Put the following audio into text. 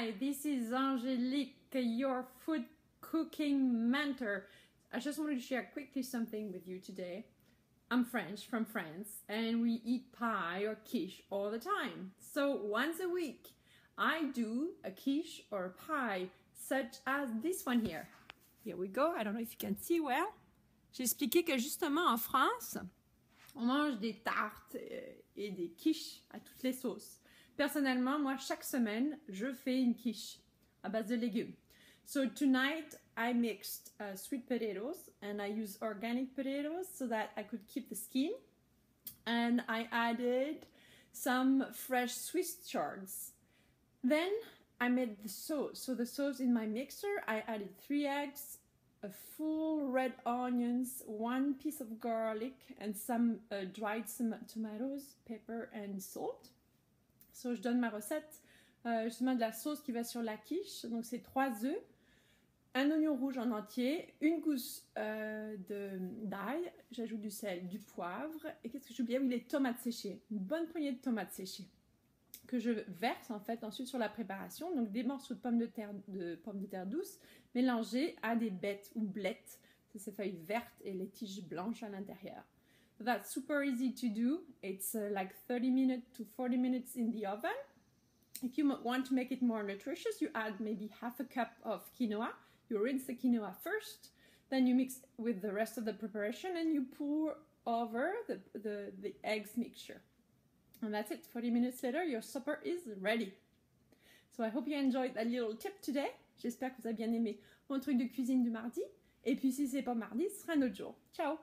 Hi, this is Angélique, your food cooking mentor. I just wanted to share quickly something with you today. I'm French, from France, and we eat pie or quiche all the time. So once a week, I do a quiche or a pie, such as this one here. Here we go, I don't know if you can see well. J'ai expliqué que justement en France, on mange des tartes et des quiches à toutes les sauces. Personnellement, moi, chaque semaine, je fais une quiche à base de légumes. So tonight, I mixed sweet potatoes and I used organic potatoes so that I could keep the skin. And I added some fresh Swiss chards. Then I made the sauce. So the sauce in my mixer, I added 3 eggs, a full red onions, 1 piece of garlic and some dried tomatoes, pepper and salt. So, je donne ma recette justement de la sauce qui va sur la quiche. Donc, c'est 3 œufs, un oignon rouge en entier, 1 gousse d'ail, j'ajoute du sel, du poivre et qu'est-ce que j'oubliais? Oui, les tomates séchées. Une bonne poignée de tomates séchées que je verse en fait ensuite sur la préparation. Donc, des morceaux de pommes de terre douces mélangées à des bêtes ou blettes. C'est ces feuilles vertes et les tiges blanches à l'intérieur. That's super easy to do. It's like 30 minutes to 40 minutes in the oven. If you want to make it more nutritious, you add maybe 1/2 cup of quinoa. You rinse the quinoa first, then you mix with the rest of the preparation and you pour over the eggs mixture. And that's it, 40 minutes later, your supper is ready. So I hope you enjoyed that little tip today. J'espère que vous avez bien aimé mon truc de cuisine du mardi. Et puis si c'est pas mardi, ce sera un autre jour. Ciao!